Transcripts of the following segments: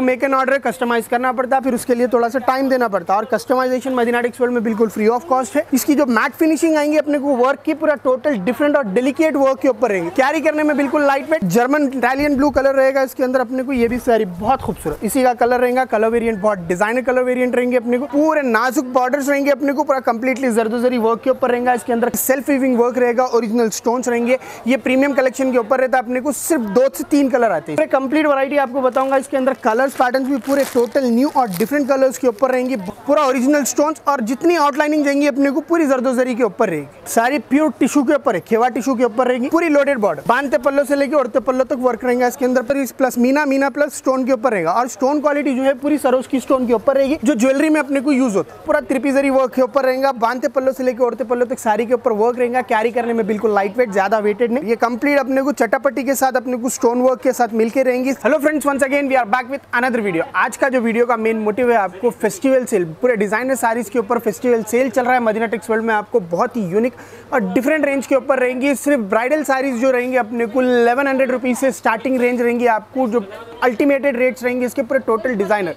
Make an order customise करना पड़ता है, फिर उसके लिए थोड़ा सा टाइम देना पड़ता है। और कस्टमाइजेशन मेडिना टेक्स वर्ल्ड में बिल्कुल फ्री ऑफ कॉस्ट है। इसकी जो मैट फिनिशिंग आएंगे अपने को वर्क की पूरा टोटल डिफरेंट और डेलिकेट वर्क के ऊपर रहेंगे। कैरी करने में बिल्कुल light weight German Italian blue colour रहेगा इसके अंदर अपने को। ये भी सारी बहुत खूबसूरत इसी का कलर रहेगा। कलर वेरियंट बहुत डिजाइनर कलर वेरियंट रहेंगे अपने को। पूरे नाजुक बॉर्डर्स रहेंगे अपने को, पूरा कंप्लीटली जरदोजरी वर्क के ऊपर रहेगा। इसके अंदर सेल्फ वीविंग वर्क रहेगा, ओरिजिनल स्टोन्स रहेंगे। ये प्रीमियम कलेक्शन के ऊपर रहता है। अपने को सिर्फ 2 से 3 कलर आते हैं। कंप्लीट वैरायटी आपको बताऊंगा। इसके अंदर कलर पैटर्न्स भी पूरे टोटल न्यू और डिफरेंट कलर्स के ऊपर रहेंगे। पूरा ओरिजिनल स्टोन्स और जितनी आउटलाइनिंग जाएंगी अपने को पूरी जरदोजरी के ऊपर रहेगी। सारी प्योर टिश्यू के ऊपर है, खेवा टिश्यू के ऊपर रहेगी। पूरी लोडेड बॉर्डर बांधते पल्लों से लेके औरते पल्लों तक वर्क रहेगा इसके अंदर। पर इस प्लस मीना प्लस स्टोन के ऊपर रहेगा। और स्टोन क्वालिटी जो है पूरी सरोस्की स्टोन के ऊपर रहेगी, जो ज्वेलरी में अपने को यूज होता है। पूरा त्रिपिजरी वर्क के ऊपर रहेगा। बांधते पल्लों से लेकर औरते पल्लों तक सारी के ऊपर वर्क रहेगा। कैरी करने में बिल्कुल लाइट वेट, ज्यादा वेटेड नहीं। ये कंप्लीट अपने को चटापटी के साथ अपने को स्टोन वर्क के साथ मिलकर रहेंगी। Hello friends, once again we are back with another video. आज का जो वीडियो का मेन मोटिव है आपको फेस्टिवल सेल। पूरे डिजाइनर साड़ीज के ऊपर फेस्टिवल सेल चल रहा है मदीना टेक्स वर्ल्ड में। आपको बहुत ही यूनिक और डिफरेंट रेंज के ऊपर रहेंगी। सिर्फ ब्राइडल साड़ीज जो रहेंगी अपने को 1100 रुपीज़ से स्टार्टिंग रेंज रहेंगी। आपको जो अल्टीमेटेड रेट्स रहेंगे इसके पूरे टोटल डिजाइनर।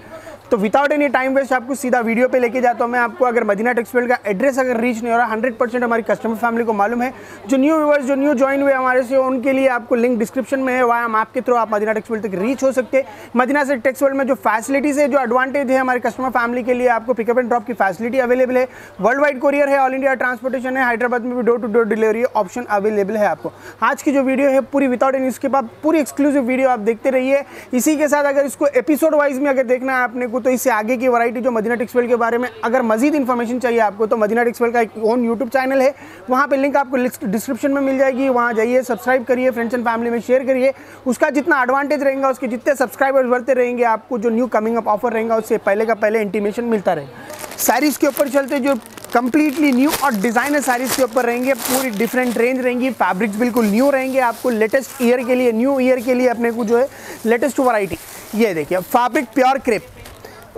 तो विदाउट एनी टाइम वेस्ट आपको सीधा वीडियो पे लेके जाता हूँ मैं आपको। अगर मदीना टेक्स वर्ल्ड का एड्रेस अगर रीच नहीं हो रहा, 100% हमारी कस्टमर फैमिली को मालूम है। जो न्यू व्यूअर्स जो न्यू ज्वाइन हुए हमारे से, उनके लिए आपको लिंक डिस्क्रिप्शन में है। वहाँ हम आपके थ्रू आप मदीना टेक्स वर्ल्ड तक रीच हो सकते हैं। मदीना से टेक्स वर्ल्ड में जो फैसिलिटीज़ है, जो एडवांटेज है हमारे कस्टमर फैमिली के लिए, आपको पिकअप एंड ड्रॉप की फैसिलिटी अवेलेबल है। वर्ल्ड वाइड कोरियर है, ऑल इंडिया ट्रांसपोर्टेशन है, हैदराबाद में भी door to door delivery option available है आपको। आज की जो वीडियो है पूरी विदाउट एनी स्किप, आप पूरी एक्सक्लूसिव वीडियो आप देखते रहिए। इसी के साथ अगर इसको एपिसोड वाइज में अगर देखना है आपने, तो इससे आगे की वैरायटी जो मदीना टेक्स वर्ल्ड के बारे में अगर मजीद इन्फॉर्मेशन चाहिए आपको, तो मदीना टेक्स वर्ल्ड का एक ओन यूट्यूब चैनल है। वहाँ पे लिंक आपको डिस्क्रिप्शन में मिल जाएगी। वहाँ जाइए, सब्सक्राइब करिए, फ्रेंड्स एंड फैमिली में शेयर करिए। उसका जितना एडवांटेज रहेगा, उसके जितने सब्सक्राइबर्स बढ़ते रहेंगे, आपको जो न्यू कमिंग अप ऑफर रहेगा उससे पहले का पहले इंटीमेशन मिलता रहेगा। साड़ीज़ के ऊपर चलते, जो कंप्लीटली न्यू और डिज़ाइनर साड़ीज़ के ऊपर रहेंगे। पूरी डिफरेंट रेंज रहेंगी, फैब्रिक्स बिल्कुल न्यू रहेंगे। आपको लेटेस्ट ईयर के लिए, न्यू ईयर के लिए अपने को जो है लेटेस्ट वैरायटी। ये देखिए, फैब्रिक प्योर क्रेप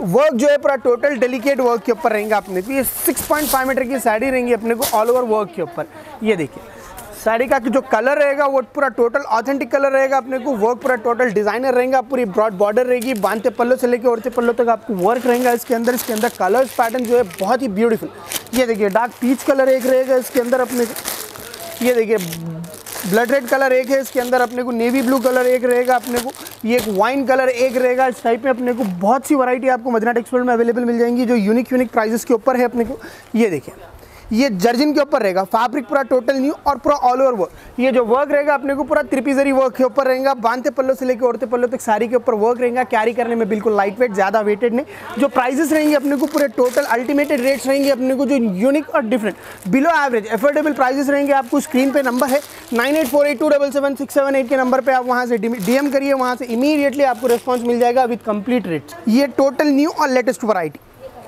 वर्क जो है पूरा टोटल डेलिकेट वर्क के ऊपर रहेंगे अपने को। ये 6.5 मीटर की साड़ी रहेंगी अपने को, ऑल ओवर वर्क के ऊपर। ये देखिए साड़ी का जो कलर रहेगा वो पूरा टोटल ऑथेंटिक कलर रहेगा अपने को। वर्क पूरा टोटल डिजाइनर रहेगा, पूरी ब्रॉड बॉर्डर रहेगी। बांधते पल्लों से लेकर औरते पल्लों तक आपको वर्क रहेगा इसके अंदर। इसके अंदर कलर्स पैटर्न जो है बहुत ही ब्यूटीफुल। ये देखिए डार्क पीच कलर एक रहेगा इसके अंदर अपने को। ये देखिए ब्लड रेड कलर एक है इसके अंदर अपने को। नेवी ब्लू कलर एक रहेगा अपने को। ये एक वाइन कलर एक रहेगा। इस टाइप में अपने को बहुत सी वैरायटी आपको मदीना टेक्स वर्ल्ड में अवेलेबल मिल जाएंगी, जो यूनिक प्राइसेस के ऊपर है अपने को। ये देखिए, ये जर्जिन के ऊपर रहेगा। फैब्रिक पूरा टोटल न्यू और पूरा ऑल ओवर वर्क। ये जो वर्क रहेगा अपने को पूरा त्रिपिजरी वर्क के ऊपर रहेगा। बांधते पल्लों से लेकर औरते पल्लों तक साड़ी के ऊपर वर्क रहेगा। कैरी करने में बिल्कुल लाइट वेट, ज़्यादा वेटेड नहीं। जो प्राइजेस रहेंगे अपने को पूरे टोटल अल्टीमेटेड रेट्स रहेंगे अपने को, जो यूनिक और different below average affordable prices रहेंगे। आपको स्क्रीन पे नंबर है 9848277678 के नंबर पर आप वहाँ से DM करिए। वहाँ से इमीडिएटली आपको रिस्पॉन्स मिल जाएगा विद कंप्लीट रेट्स। ये टोटल न्यू और लेटेस्ट वरायटी।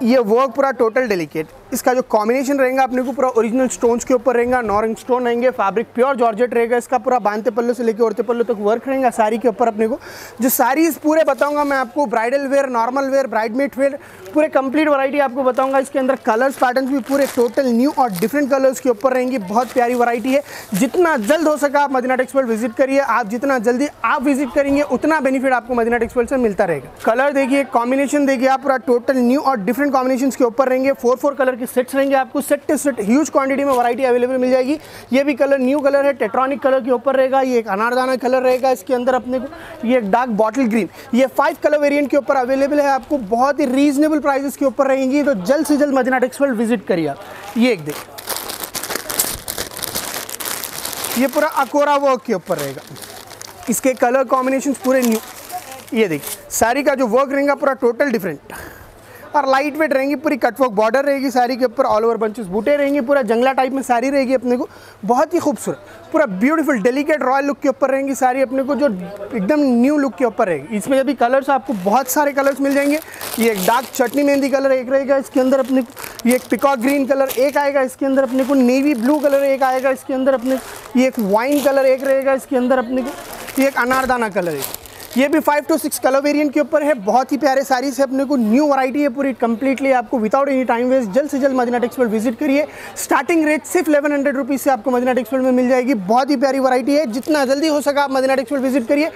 ये वर्क पूरा टोटल डेलिकेट। इसका जो कॉम्बिनेशन रहेगा अपने को पूरा ओरिजिनल स्टोन्स के ऊपर रहेगा। नॉरिंग स्टोन रहेंगे, फैब्रिक प्योर जॉर्जेट रहेगा इसका। पूरा बांधते पल्लों से लेकर औरते पल्लों तक वर्क रहेगा साड़ी के ऊपर अपने को। जो साड़ीज़ पूरे बताऊंगा मैं आपको, bridal wear, normal wear, bridesmaid wear, पूरे कंप्लीट वैरायटी आपको बताऊंगा। इसके अंदर कलर्स पैटर्न्स भी पूरे टोटल न्यू और डिफरेंट कलर्स के ऊपर रहेंगी। बहुत प्यारी वैरायटी है। जितना जल्द हो सका आप मदीना टेक्स वर्ल्ड विजिट करिए। आप जितना जल्दी आप विजिट करेंगे उतना बेनिफिट आपको मदीना टेक्स वर्ल्ड से मिलता रहेगा। कलर देखिए, कॉम्बिनेशन देखिए आप, पूरा टोटल न्यू और डिफरेंट कॉम्बिनेशन के ऊपर रहेंगे। 4-4 कलर के सेट्स रहेंगे। आपको set to set huge quantity में वैरायटी अवेलेबल मिल जाएगी। ये भी कलर न्यू कलर है, टेट्रॉनिक कलर के ऊपर रहेगा। ये एक अनारदाना कलर रहेगा इसके अंदर अपने को। ये एक डार्क बॉटल ग्रीन। ये 5 कलर वेरिएंट के ऊपर अवेलेबल है आपको। बहुत ही रीजनेबल प्राइसेस के ऊपर रहेंगी। तो जल्द से जल्द मदीना टेक्स वर्ल्ड विजिट करिए आप। ये एक देखिए, ये पूरा अकोरा वर्क के ऊपर रहेगा। इसके कलर कॉम्बिनेशन पूरे न्यू। ये देखिए साड़ी का जो वर्क रहेगा पूरा टोटल डिफरेंट और लाइट वेट रहेंगी। पूरी कटवर्क बॉर्डर रहेगी साड़ी के ऊपर। ऑल ओवर बंचेस बूटे रहेंगे। पूरा जंगला टाइप में साड़ी रहेगी अपने को। बहुत ही खूबसूरत, पूरा ब्यूटीफुल डेलिकेट रॉयल लुक के ऊपर रहेंगी साड़ी अपने को, जो एकदम न्यू लुक के ऊपर रहेगी। इसमें भी कलर्स आपको बहुत सारे कलर्स मिल जाएंगे। ये एक डार्क चटनी मेहंदी कलर एक रहेगा इसके अंदर अपने को। ये एक पिकॉक ग्रीन कलर एक आएगा इसके अंदर अपने को। नेवी ब्लू कलर एक आएगा इसके अंदर अपने को। ये एक वाइन कलर एक रहेगा इसके अंदर अपने को। ये एक अनारदाना कलर एक। ये भी 5 से 6 कलर वेरिएंट के ऊपर है। बहुत ही प्यारे साड़ीज है अपने को। न्यू वैरायटी है पूरी कंप्लीटली। आपको विदाउट एनी टाइम वेस्ट जल्द से जल्द मदीना टेक्स वर्ल्ड विजिट करिए। स्टार्टिंग रेट सिर्फ 1100 रुपीज़ से आपको मदीना टेक्स वर्ल्ड में मिल जाएगी। बहुत ही प्यारी वैरायटी है। जितना जल्दी हो सका आप मदीना टेक्स वर्ल्ड विजिट करिए।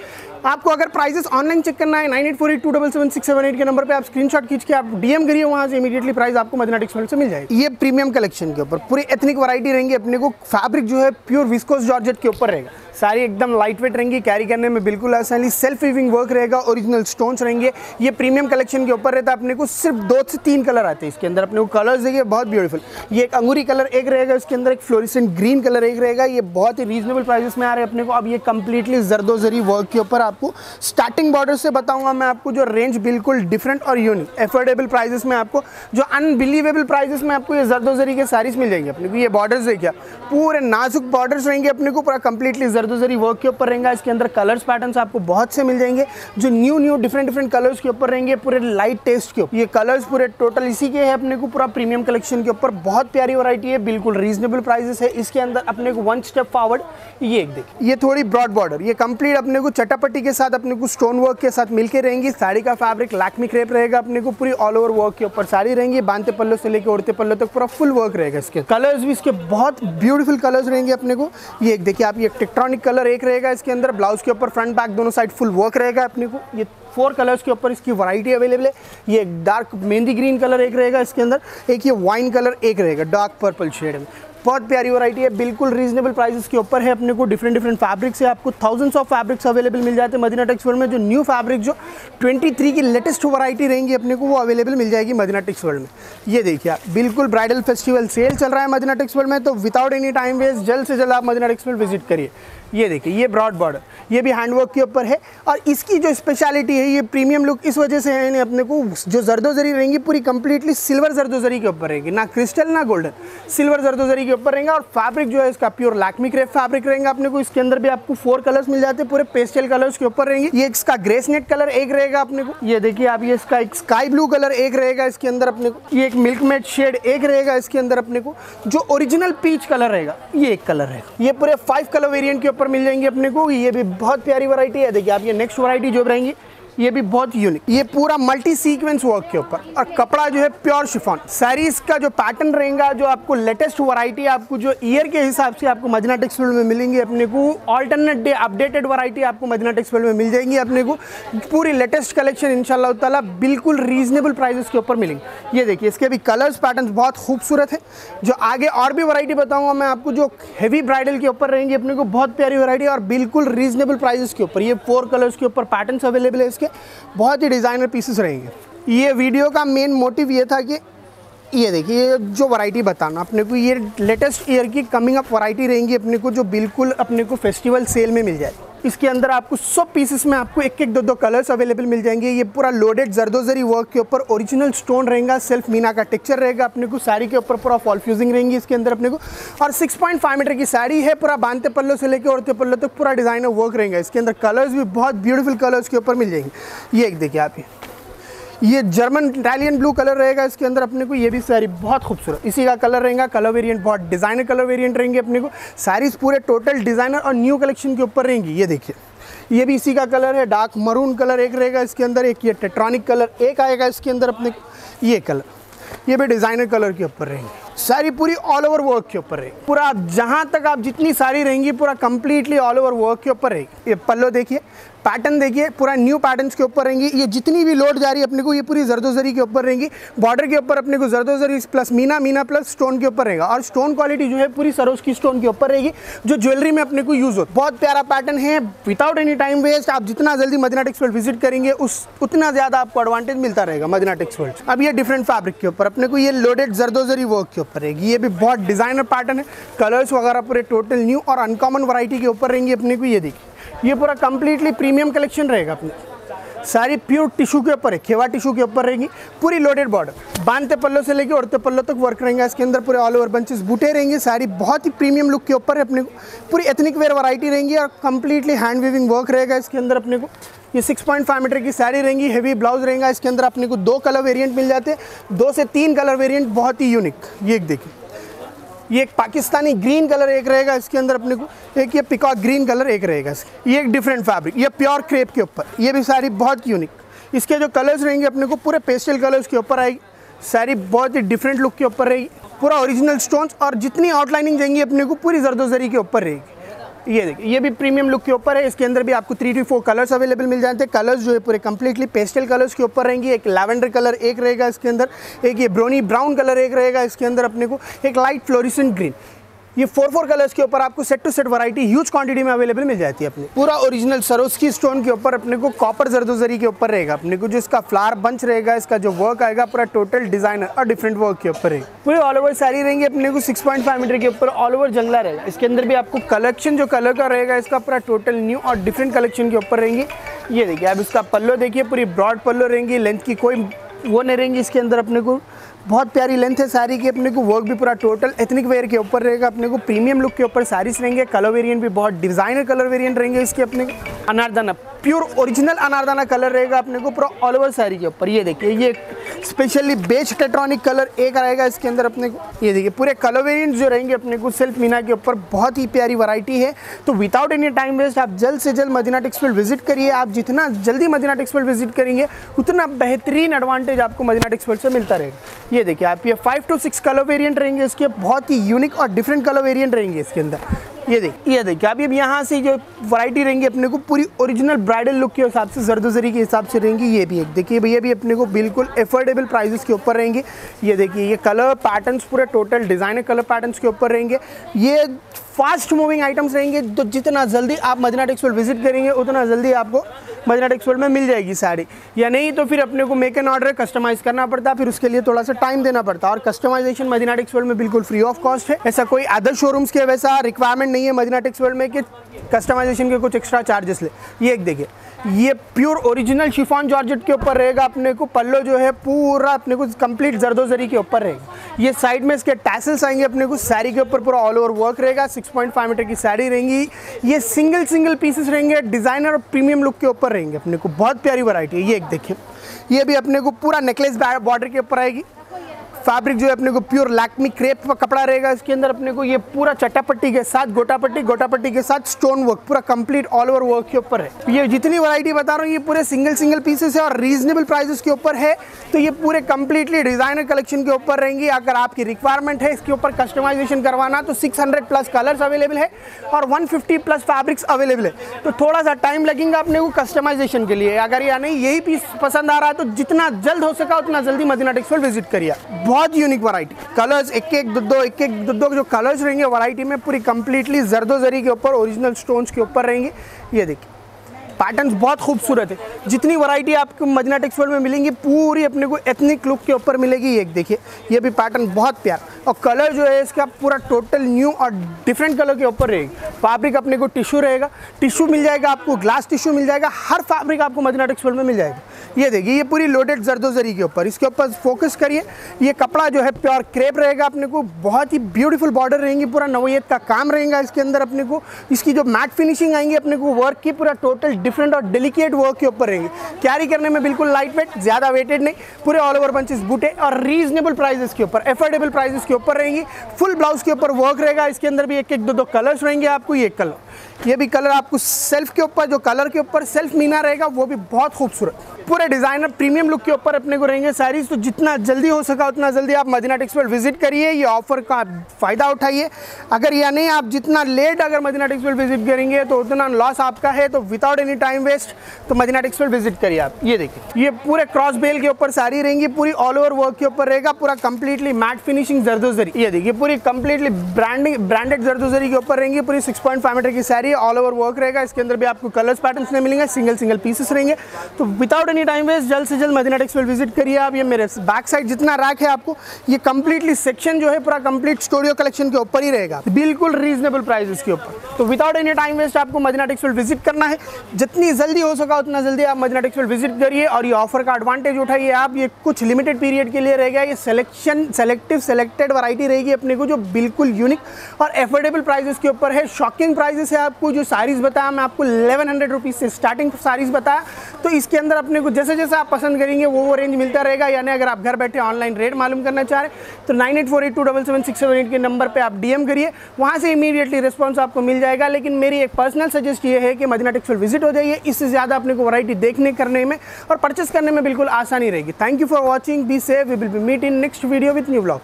आपको अगर प्राइसेस ऑनलाइन चेक करना है 9848277678 के नंबर पे आप स्क्रीनशॉट खींच के आप डीएम करिए, वहाँ से इमीडिएटली प्राइस आपको मदीना टेक्सटाइल से मिल जाएगी। ये प्रीमियम कलेक्शन के ऊपर पूरी एथनिक वैरायटी रहेंगी, अपने को फैब्रिक जो है प्योर विस्कोस जॉर्जेट के ऊपर रहेगा, सारी एकदम लाइट वेट रहेंगी, कैरी करने में बिल्कुल आसानी, सेल्फ वीविंग वर्क रहेगा, ओरिजिनल स्टोन्स रहेंगे। ये प्रीमियम कलेक्शन के ऊपर रहता है, अपने को सिर्फ 2 से 3 कलर आते हैं इसके अंदर, अपने को कलर्स देखिए बहुत ब्यूटीफुल। ये एक अंगूरी कलर एक रहेगा, इसके अंदर एक फ्लोरिसेंट ग्रीन कलर एक रहेगा, ये बहुत ही रीजनेबल प्राइसेस में आ रहे हैं अपने को। अब ये कम्प्लीटली जरदोजरी वर्क के ऊपर आपको स्टार्टिंग बॉर्डर से बताऊँगा मैं आपको, जो रेंज बिल्कुल डिफरेंट और यूनिक एफोर्डेबल प्राइजेस में आपको, जो अनबिलीवेबल प्राइजेस में आपको ये जरदोजरी के सारीज मिल जाएंगे। अपने को ये बॉर्डर्स देखिए पूरे नाजुक बॉर्डर्स रहेंगे, अपने को पूरा कम्प्लीटली जरदोजरी वर्क के ऊपर रहेगा। इसके अंदर कलर्स पैटर्न्स आपको बहुत से मिल जाएंगे, जो न्यू डिफरेंट कलर्स के ऊपर रहेंगे, पूरे लाइट टेस्ट के ऊपर। ये कलर्स पूरे टोटल इसी के हैं अपने को, पूरा प्रीमियम कलेक्शन के ऊपर बहुत प्यारी वैरायटी है, बिल्कुल रीजनेबल प्राइसेस है। इसके अंदर अपने को 1 स्टेप फॉरवर्ड ये एक देखिए, ये थोड़ी ब्रॉड बॉर्डर, ये कंप्लीट अपने को चटापटी के साथ, अपने को स्टोन वर्क के साथ मिलकर रहेंगी। साड़ी का फैब्रिक लैक्मी क्रेप रहेगा, अपने को पूरी ऑल ओवर वर्क के ऊपर साड़ी रहेंगी, बांधते पल्लो से लेकर उड़ते पल्लो तक पूरा फुल वर्क रहेगा। इसके कलर्स भी इसके बहुत ब्यूटीफुल कलर्स रहेंगे अपने को, ये एक देखिए आप, ये टेक्ट्रॉनिक कलर एक रहेगा, इसके अंदर ब्लाउज के ऊपर फ्रंट बैक दोनों साइड फुल वर्क रहेगा अपने को। ये 4 कलर्स के ऊपर इसकी वैरायटी अवेलेबल है, ये एक डार्क मेहंदी ग्रीन कलर एक रहेगा, इसके अंदर एक ये वाइन कलर एक रहेगा डार्क पर्पल शेड में, बहुत प्यारी वैरायटी है, बिल्कुल रीजनेबल प्राइसेस के ऊपर है। अपने को डिफरेंट फैब्रिक्स है, आपको थाउजेंड्स ऑफ फैब्रिक्स अवेलेबल मिल जाते हैं मदीना टेक्स वर्ल्ड में। जो न्यू फैब्रिक जो 23 की लेटेस्ट वैरायटी रहेंगी अपने को, वो अवेलेबल मिल जाएगी मदीना टेक्स वर्ल्ड में। ये देखिए आप, बिल्कुल ब्राइडल फेस्टिवल सेल चल रहा है मदीना टेक्स वर्ल्ड में, तो विदाउट एनी टाइम वेस्ट जल्द से जल्द आप मदीना टेक्स वर्ल्ड विजिट करिए। ये देखिए ये ब्रॉड बॉर्डर, ये भी हैंडवर्क के ऊपर है, और इसकी जो स्पेशलिटी है, ये प्रीमियम लुक इस वजह से है, अपने को जो जरदोजरी रहेंगी पूरी कंप्लीटली सिल्वर जरदोजरी के ऊपर रहेगी, ना क्रिस्टल ना गोल्डन, सिल्वर जरदोजरी के ऊपर रहेगा। और फैब्रिक जो है इसका प्योर लैक्मी क्रेप फैब्रिक रहेगा अपने को, इसके अंदर भी आपको 4 कलर्स मिल जाते हैं, पूरे पेस्टल कलर्स के ऊपर रहेंगे। ये इसका ग्रेस नेट कलर एक रहेगा अपने को, ये देखिए आप, ये इसका एक स्काई ब्लू कलर एक रहेगा, इसके अंदर अपने को ये एक मिल्क मेड शेड एक रहेगा, इसके अंदर अपने को जो ओरिजिनल पीच कलर रहेगा ये एक कलर रहेगा। ये पूरे 5 कलर वेरियंट के ऊपर मिल जाएंगे अपने को, ये भी बहुत प्यारी वैरायटी है। देखिए आप, ये नेक्स्ट वैरायटी जो रहेंगी ये भी बहुत यूनिक, ये पूरा मल्टी सीक्वेंस वर्क के ऊपर, और कपड़ा जो है प्योर शिफॉन। सारीज का जो पैटर्न रहेगा, जो आपको लेटेस्ट वैरायटी आपको जो ईयर के हिसाब से आपको मदीना टेक्स वर्ल्ड में मिलेंगी अपने को, ऑल्टरनेट डे अपडेटेड वैरायटी आपको मदीना टेक्स वर्ल्ड में मिल जाएंगी अपने को, पूरी लेटेस्ट कलेक्शन इंशाल्लाह ताला बिल्कुल रीजनेबल प्राइसेस के ऊपर मिलेंगे। ये देखिए इसके भी कलर्स पैटर्न बहुत खूबसूरत है, जो आगे और भी वैरायटी बताऊँगा मैं आपको, जो हैवी ब्राइडल के ऊपर रहेंगी अपने को, बहुत प्यारी वैरायटी और बिल्कुल रीजनेबल प्राइसेस के ऊपर। ये 4 कलर्स के ऊपर पैटर्न्स अवेलेबल है, बहुत ही डिज़ाइनर पीसेस रहेंगे। ये वीडियो का मेन मोटिव ये था कि ये देखिए जो वैरायटी बताना अपने को, ये लेटेस्ट ईयर की कमिंग अप वैरायटी रहेंगी अपने को, जो बिल्कुल अपने को फेस्टिवल सेल में मिल जाएगी। इसके अंदर आपको 100 पीसेस में आपको 1-1, 2-2 कलर्स अवेलेबल मिल जाएंगे। ये पूरा लोडेड जरदोजरी वर्क के ऊपर ओरिजिनल स्टोन रहेगा, सेल्फ मीना का टेक्सचर रहेगा अपने को, साड़ी के ऊपर पूरा फॉल फ्यूजिंग रहेंगी इसके अंदर अपने को, और 6.5 मीटर की साड़ी है, पूरा बांधते पल्लो से लेकर उड़ते पल्लो तक पूरा डिज़ाइनर वर्क रहेगा। इसके अंदर कलर्स भी बहुत ब्यूटीफुल कलर्स के ऊपर मिल जाएंगे। ये एक देखिए आप, ये जर्मन इटालियन ब्लू कलर रहेगा, इसके अंदर अपने को ये भी साड़ी बहुत खूबसूरत इसी का कलर रहेगा, कलर वेरिएंट बहुत डिज़ाइनर कलर वेरिएंट रहेंगे अपने को। साड़ीज़ पूरे टोटल डिज़ाइनर और न्यू कलेक्शन के ऊपर रहेंगी। ये देखिए ये भी इसी का कलर है, डार्क मरून कलर एक रहेगा, इसके अंदर एक ये टेट्रॉनिक कलर एक आएगा, इसके अंदर अपने ये कलर, ये भी डिज़ाइनर कलर के ऊपर रहेंगे। सारी पूरी ऑल ओवर वर्क के ऊपर रहेगी, पूरा आप जहाँ तक आप जितनी साड़ी रहेंगी पूरा कंप्लीटली ऑल ओवर वर्क के ऊपर रहेगी। ये पल्लो देखिए, पैटर्न देखिए, पूरा न्यू पैटर्न्स के ऊपर रहेंगी। ये जितनी भी लोड जा रही है अपने को, ये पूरी जरदोजरी के ऊपर रहेंगी। बॉर्डर के ऊपर अपने को जरदोजरी प्लस मीना प्लस स्टोन के ऊपर रहेगा, और स्टोन क्वालिटी जो है पूरी सरोस्की स्टोन के ऊपर रहेगी, जो ज्वेलरी में अपने को यूज़ हो। बहुत प्यारा पैटर्न है, विदाउट एनी टाइम वेस्ट आप जितना जल्दी मदीना टेक्स वर्ल्ड विजिट करेंगे उतना ज़्यादा आपको एडवांटेज मिलता रहेगा मदीना टेक्स वर्ल्ड। अब ये डिफरेंट फैब्रिक के ऊपर अपने को ये लोडेड जरदोजरी वर्क के ऊपर रहेगी, ये भी बहुत डिज़ाइनर पैटर्न है, कलर्स वगैरह पूरे टोटल न्यू और अनकॉमन वैरायटी के ऊपर रहेंगी अपने को। ये देखिए ये पूरा कंप्लीटली प्रीमियम कलेक्शन रहेगा अपने, सारी प्योर टिश्यू के ऊपर है, खेवा टिश्यू के ऊपर रहेगी, पूरी लोडेड बॉर्डर, बांधते पल्लों से लेके उड़ते पल्लों तक वर्क रहेगा। इसके अंदर पूरे ऑल ओवर बंचेस बूटे रहेंगे, सारी बहुत ही प्रीमियम लुक के ऊपर है अपने को, पूरी एथनिक वेयर वैरायटी रहेंगी और कंप्लीटली हैंड वीविंग वर्क रहेगा। इसके अंदर अपने को ये 6.5 मीटर की साड़ी रहेंगी, हेवी ब्लाउज रहेगा, इसके अंदर अपने को 2 कलर वेरिएंट मिल जाते हैं, 2 से 3 कलर वेरिएंट बहुत ही यूनिक। ये एक देखिए ये एक पाकिस्तानी ग्रीन कलर एक रहेगा, इसके अंदर अपने को एक ये पिकॉक ग्रीन कलर एक रहेगा। ये एक डिफरेंट फैब्रिक, ये प्योर क्रेप के ऊपर, ये भी साड़ी बहुत यूनिक। इसके जो कलर्स रहेंगे अपने को पूरे पेस्टल कलर्स के ऊपर आएगी, साड़ी बहुत ही डिफरेंट लुक के ऊपर रहेगी, पूरा ओरिजिनल स्टोन्स और जितनी आउटलाइनिंग जाएंगी अपने को पूरी जरदोजरी के ऊपर रहेगी। ये देखिए, ये भी प्रीमियम लुक के ऊपर है। इसके अंदर भी आपको 3 से 4 कलर्स अवेलेबल मिल जाते हैं। कलर्स जो है पूरे कंप्लीटली पेस्टल कलर्स के ऊपर रहेंगे। एक लैवेंडर कलर एक रहेगा इसके अंदर, एक ये ब्रोनी ब्राउन कलर एक रहेगा इसके अंदर, अपने को एक लाइट फ्लोरिसेंट ग्रीन। ये 4-4 कलर्स के ऊपर आपको set to set variety huge quantity में अवेलेबल मिल जाती है। अपने पूरा ओरिजिनल सरोस्की स्टोन के ऊपर अपने को कॉपर जरदोजरी के ऊपर रहेगा। अपने को जो इसका फ्लावर बंच रहेगा, इसका जो वर्क आएगा पूरा टोटल डिजाइनर और डिफरेंट वर्क के ऊपर रहेगा। पूरे ऑल ओवर साड़ी रहेंगे अपने को 6.5 मीटर के ऊपर ऑल ओवर जंगला रहेगा। इसके अंदर भी आपको कलेक्शन जो कलर का रहेगा इसका पूरा टोटल न्यू और डिफरेंट कलेक्शन के ऊपर रहेंगे। ये देखिए, अब इसका पल्लो देखिए, पूरी ब्रॉड पल्लो रहेंगी, लेंथ की कोई वो नहीं रहेंगी। इसके अंदर अपने को बहुत प्यारी लेंथ है साड़ी की। अपने को वर्क भी पूरा टोटल एथनिक वेयर के ऊपर रहेगा। अपने को प्रीमियम लुक के ऊपर साड़ीज रहेंगे। कलर वेरिएंट भी बहुत डिजाइनर कलर वेरिएंट रहेंगे। इसके अपने अनारदाना प्योर ओरिजिनल अनारदाना कलर रहेगा अपने को पूरा ऑल ओवर साड़ी के ऊपर। ये देखिए, ये स्पेशली बेज टेट्रॉनिक कलर एक रहेगा इसके अंदर अपने को। ये देखिए, पूरे कलर वेरिएंट जो रहेंगे अपने को सेल्फ मीना के ऊपर बहुत ही प्यारी वैरायटी है। तो विदाउट एनी टाइम वेस्ट आप जल्द से जल्द मदीना टेक्सटाइल विजिट करिए। आप जितना जल्दी मदीना टेक्सटाइल विजिट करेंगे उतना बेहतरीन एडवांटेज आपको मदीना टेक्सटाइल से मिलता रहेगा। ये देखिए, आप ये 5 से 6 कलर वेरिएंट रहेंगे इसके, बहुत ही यूनिक और डिफरेंट कलर वेरिएंट रहेंगे इसके अंदर। ये देखिए अभी यहाँ से जो वैरायटी रहेंगी अपने को पूरी ओरिजिनल ब्राइडल लुक के हिसाब से जरदोजरी के हिसाब से रहेंगी। ये भी एक देखिए भैया, भी अपने को बिल्कुल एफोर्डेबल प्राइसेस के ऊपर रहेंगे। ये देखिए, ये कलर पैटर्न्स पूरे टोटल डिजाइनर कलर पैटर्न्स के ऊपर रहेंगे। ये फास्ट मूविंग आइटम्स रहेंगे, तो जितना जल्दी आप मदीना टेक्सटाइल विजिट करेंगे उतना जल्दी आपको मदीना टेक्सटाइल में मिल जाएगी साड़ी, या नहीं तो फिर अपने को मेक एन ऑर्डर कस्टमाइज़ करना पड़ता है, फिर उसके लिए थोड़ा सा टाइम देना पड़ता है। और कस्टमाइजेशन मदीना टेक्सटाइल में बिल्कुल फ्री ऑफ कॉस्ट है। ऐसा कोई अदर शोरूम्स के वैसा रिक्वायरमेंट नहीं है मदीना टेक्सटाइल में कि कस्टमाइजेशन के कुछ एक्स्ट्रा चार्जेस ले। ये एक देखिए, ये प्योर ओरिजिनल शिफॉन जॉर्जेट के ऊपर रहेगा अपने को। पल्लो जो है पूरा अपने को कंप्लीट जरदोजरी के ऊपर रहेगा। ये साइड में इसके टैसल्स आएंगे अपने को। साड़ी के ऊपर पूरा ऑल ओवर वर्क रहेगा। 6.5 मीटर की साड़ी रहेंगी। ये सिंगल पीसेस रहेंगे, डिजाइनर और प्रीमियम लुक के ऊपर रहेंगे। अपने को बहुत प्यारी वैरायटी है। ये एक देखिए, ये भी अपने को पूरा नेकलेस बॉर्डर के ऊपर आएगी। फैब्रिक जो है अपने को प्योर लैक्मी क्रेप का कपड़ा रहेगा इसके अंदर। अपने को ये पूरा चटापट्टी के साथ गोटापट्टी के साथ स्टोन वर्क पूरा कंप्लीट ऑल ओवर वर्क के ऊपर है। ये जितनी वैरायटी बता रहा हूँ ये पूरे सिंगल पीसेस है और रीजनेबल प्राइसेस के ऊपर है। तो ये पूरे कंप्लीटली डिजाइनर कलेक्शन के ऊपर रहेंगी। अगर आपकी रिक्वायरमेंट है इसके ऊपर कस्टमाइजेशन करवाना तो 600+ कलर्स अवेलेबल है और 150+ फैब्रिक्स अवेलेबल है। तो थोड़ा सा टाइम लगेगा अपने को कस्टमाइजेशन के लिए। अगर या नहीं यही पीस पसंद आ रहा है तो जितना जल्द हो सका उतना जल्दी मदीना टेक्सटाइल विजिट करिए। बहुत यूनिक वैरायटी कलर्स, एक एक दो दो जो कलर्स रहेंगे वैरायटी में पूरी कंप्लीटली जरदोजरी के ऊपर ओरिजिनल स्टोन्स के ऊपर रहेंगे। ये देखिए, पैटर्न्स बहुत खूबसूरत है। जितनी वैरायटी आपको मदीना टेक्सटाइल में मिलेंगी पूरी अपने को एथनिक लुक के ऊपर मिलेगी। एक देखिए, ये भी पैटर्न बहुत प्यारा और कलर जो है इसका पूरा टोटल न्यू और डिफरेंट कलर के ऊपर रहेगा। फैब्रिक अपने को टिश्यू रहेगा, टिश्यू मिल जाएगा आपको, ग्लास टिश्यू मिल जाएगा। हर फैब्रिक आपको मदीना टेक्सटाइल में मिल जाएगा। ये देखिए, ये पूरी लोडेड जरदोजरी के ऊपर, इसके ऊपर फोकस करिए। ये कपड़ा जो है प्योर क्रेप रहेगा अपने को। बहुत ही ब्यूटीफुल बॉर्डर रहेंगी, पूरा नवयत का काम रहेगा इसके अंदर अपने को। इसकी जो मैट फिनिशिंग आएंगी अपने को वर्क की पूरा टोटल डिफरेंट और डेलिकेट वर्क के ऊपर रहेंगे। कैरी करने में बिल्कुल लाइट वेट, ज़्यादा वेटेड नहीं, पूरे ऑल ओवर बंचेस बूटे और रीजनेबल प्राइसेस के ऊपर, एफोर्डेबल प्राइसेस के ऊपर रहेंगी। फुल ब्लाउज के ऊपर वर्क रहेगा। इसके अंदर भी 1 से 2 कलर्स रहेंगे आपको। ये कलर, ये भी कलर आपको सेल्फ के ऊपर जो कलर के ऊपर सेल्फ मीना रहेगा वो भी बहुत खूबसूरत पूरे डिजाइनर प्रीमियम लुक के ऊपर अपने को रहेंगे साड़ीज। तो जितना जल्दी हो सका उतना जल्दी आप मदीना टेक्सटाइल विजिट करिए। ये ऑफर का फ़ायदा उठाइए। अगर या नहीं आप जितना लेट अगर मदीना टेक्सटाइल विजिट करेंगे तो उतना लॉस आपका है। तो विदाउट एनी टाइम वेस्ट तो मदीना टेक्सटाइल विजिट करिए आप। ये देखिए, ये पूरे क्रॉस बेल के ऊपर साड़ी रहेंगी, पूरी ऑल ओवर वर्क के ऊपर रहेगा, पूरा कंप्लीटली मैट फिनिशिंग जरदोजरी। ये देखिए, पूरी कंप्लीटली ब्रांडेड जरदोजरी के ऊपर रहेंगी। पूरी 6.5 मीटर की साड़ी ऑल ओवर वर्क रहेगा। इसके अंदर भी आपको कलर्स पैटर्न्स नहीं मिलेंगे, सिंगल पीसेस रहेंगे। तो विदाउट एनी टाइम वेस्ट जल्द से जल्द मदीना टेक्सटाइल विजिट करिए आप। ये मेरे बैक साइड जितना रैक है आपको ये कंप्लीटली सेक्शन जो है पूरा कंप्लीट स्टूडियो कलेक्शन के ऊपर ही रहेगा, बिल्कुल रीजनेबल प्राइसेस के ऊपर। तो विदाउट एनी टाइम वेस्ट आपको मदीना टेक्सटाइल विजिट करना है। जितनी जल्दी हो सका उतना जल्दी आप मदीना टेक्सटाइल विजिट करिए और ये ऑफर का एडवांटेज उठाइए आप। ये कुछ लिमिटेड पीरियड के लिए रहेगा। ये सेलेक्टेड वैरायटी रहेगी अपने को जो बिल्कुल यूनिक और एफोर्डेबल प्राइसेस के ऊपर है। शॉकिंग प्राइसेस है आपको। जो साड़ीज बताया मैं आपको 1100 रुपीज़ से स्टार्टिंग साड़ीज बताया। तो इसके अंदर अपने को जैसे जैसे आप पसंद करेंगे वो रेंज मिलता रहेगा। यानी अगर आप घर बैठे ऑनलाइन रेट मालूम करना चाह रहे हैं तो 9848277678 के नंबर पे आप डीएम करिए, वहाँ से इमीडिएटली रिस्पांस आपको मिल जाएगा। लेकिन मेरी एक पर्सनल सजेस्ट ये है कि मदीना टेक्सटाइल विजिट हो जाइए। इससे ज़्यादा अपने को वैरायटी देखने करने में और परचेस करने में बिल्कुल आसानी रहेगी। Thank you for watching, be safe, we will be meet in next video with new vlog.